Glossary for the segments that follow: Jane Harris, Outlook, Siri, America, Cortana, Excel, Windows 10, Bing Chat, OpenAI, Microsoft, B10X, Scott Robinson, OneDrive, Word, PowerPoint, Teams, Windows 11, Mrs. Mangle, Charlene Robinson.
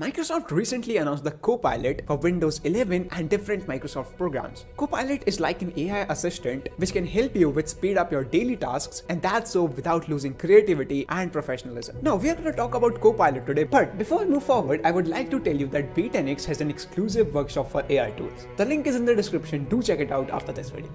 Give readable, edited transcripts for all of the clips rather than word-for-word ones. Microsoft recently announced the Copilot for Windows 11 and different Microsoft programs. Copilot is like an AI assistant which can help you with speed up your daily tasks, and that's so without losing creativity and professionalism. Now we are going to talk about Copilot today, but before I move forward, I would like to tell you that B10X has an exclusive workshop for AI tools. The link is in the description, do check it out after this video.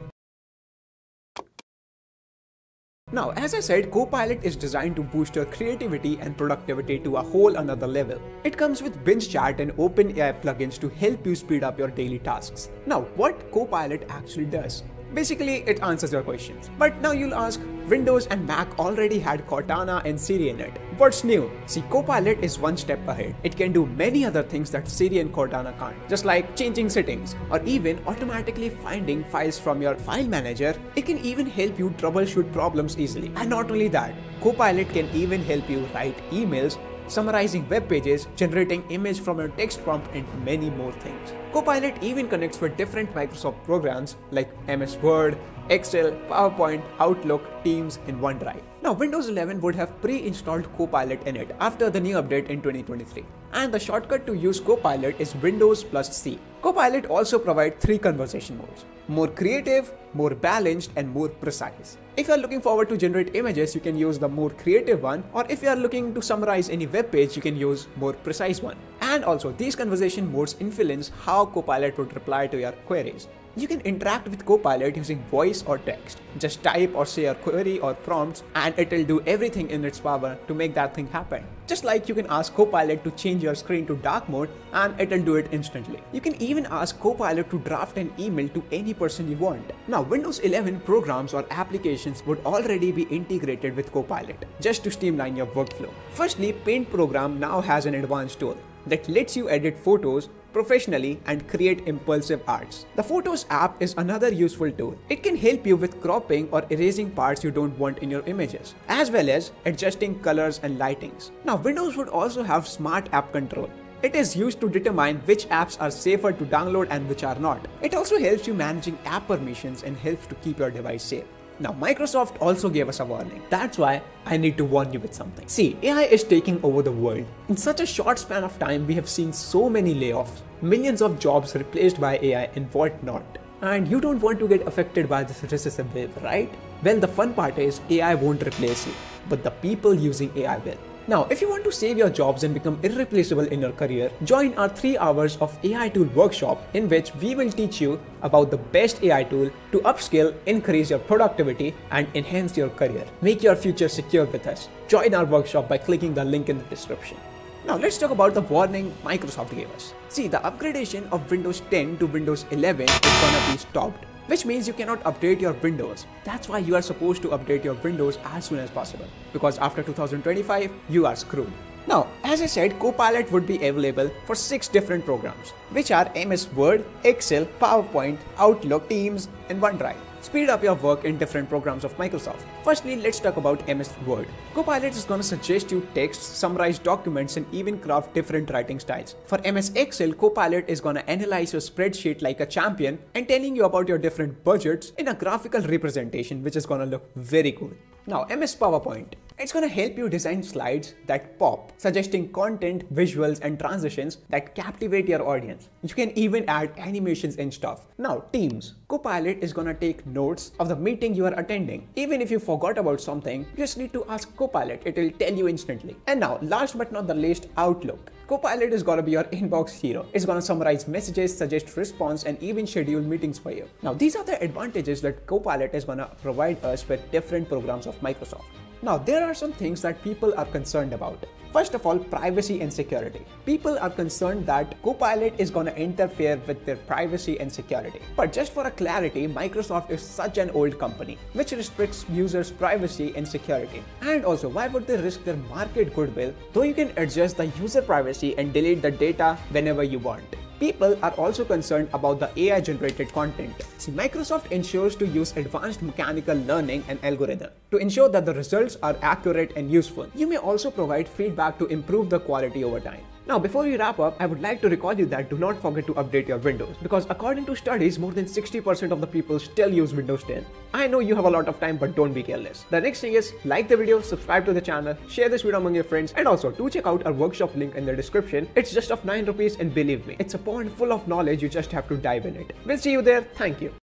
Now, as I said, Copilot is designed to boost your creativity and productivity to a whole another level. It comes with Bing Chat and OpenAI plugins to help you speed up your daily tasks. Now, what Copilot actually does? Basically, it answers your questions. But now you'll ask, Windows and Mac already had Cortana and Siri in it. What's new? See, Copilot is one step ahead. It can do many other things that Siri and Cortana can't, just like changing settings or even automatically finding files from your file manager. It can even help you troubleshoot problems easily. And not only that, Copilot can even help you write emails, summarizing web pages, generating images from your text prompt, and many more things. Copilot even connects with different Microsoft programs like MS Word, Excel, PowerPoint, Outlook, Teams, and OneDrive. Now, Windows 11 would have pre-installed Copilot in it after the new update in 2023. And the shortcut to use Copilot is Windows+C. Copilot also provides 3 conversation modes: more creative, more balanced, and more precise. If you are looking forward to generate images, you can use the more creative one, or if you are looking to summarize any web page, you can use more precise one. And also, these conversation modes influence how Copilot would reply to your queries. You can interact with Copilot using voice or text. Just type or say a query or prompts, and it'll do everything in its power to make that thing happen. Just like you can ask Copilot to change your screen to dark mode, and it'll do it instantly. You can even ask Copilot to draft an email to any person you want. Now, Windows 11 programs or applications would already be integrated with Copilot, just to streamline your workflow. Firstly, Paint program now has an advanced tool that lets you edit photos professionally and create impulsive arts. The Photos app is another useful tool. It can help you with cropping or erasing parts you don't want in your images, as well as adjusting colors and lightings. Now, Windows would also have Smart App Control. It is used to determine which apps are safer to download and which are not. It also helps you managing app permissions and helps to keep your device safe. Now, Microsoft also gave us a warning. That's why I need to warn you with something. See, AI is taking over the world. In such a short span of time, we have seen so many layoffs, millions of jobs replaced by AI and whatnot. And you don't want to get affected by this recessive wave, right? Well, the fun part is AI won't replace you, but the people using AI will. Now, if you want to save your jobs and become irreplaceable in your career, join our 3 hours of AI tool workshop, in which we will teach you about the best AI tool to upskill, increase your productivity, and enhance your career. Make your future secure with us. Join our workshop by clicking the link in the description. Now, let's talk about the warning Microsoft gave us. See, the upgradation of Windows 10 to Windows 11 is gonna be stopped, which means you cannot update your Windows. That's why you are supposed to update your Windows as soon as possible, because after 2025, you are screwed. Now, as I said, Copilot would be available for 6 different programs, which are MS Word, Excel, PowerPoint, Outlook, Teams, and OneDrive. Speed up your work in different programs of Microsoft. Firstly, let's talk about MS Word. Copilot is gonna suggest you text, summarize documents, and even craft different writing styles. For MS Excel, Copilot is gonna analyze your spreadsheet like a champion and telling you about your different budgets in a graphical representation, which is gonna look very cool. Now, MS PowerPoint. It's gonna help you design slides that pop, suggesting content, visuals, and transitions that captivate your audience. You can even add animations and stuff. Now, Teams. Copilot is gonna take notes of the meeting you are attending. Even if you forgot about something, you just need to ask Copilot. It will tell you instantly. And now, last but not the least, Outlook. Copilot is gonna be your inbox hero. It's gonna summarize messages, suggest response, and even schedule meetings for you. Now, these are the advantages that Copilot is gonna provide us with different programs of Microsoft. Now, there are some things that people are concerned about. First of all, privacy and security. People are concerned that Copilot is gonna interfere with their privacy and security. But just for a clarity, Microsoft is such an old company, which restricts users' privacy and security. And also, why would they risk their market goodwill, though you can adjust the user privacy and delete the data whenever you want. People are also concerned about the AI-generated content. See, Microsoft ensures to use advanced mechanical learning and algorithm to ensure that the results are accurate and useful. You may also provide feedback to improve the quality over time. Now, before we wrap up, I would like to recall you that do not forget to update your Windows, because according to studies, more than 60% of the people still use Windows 10. I know you have a lot of time, but don't be careless. The next thing is, like the video, subscribe to the channel, share this video among your friends, and also do check out our workshop link in the description. It's just of 9 rupees, and believe me, it's a pond full of knowledge, you just have to dive in it. We'll see you there. Thank you.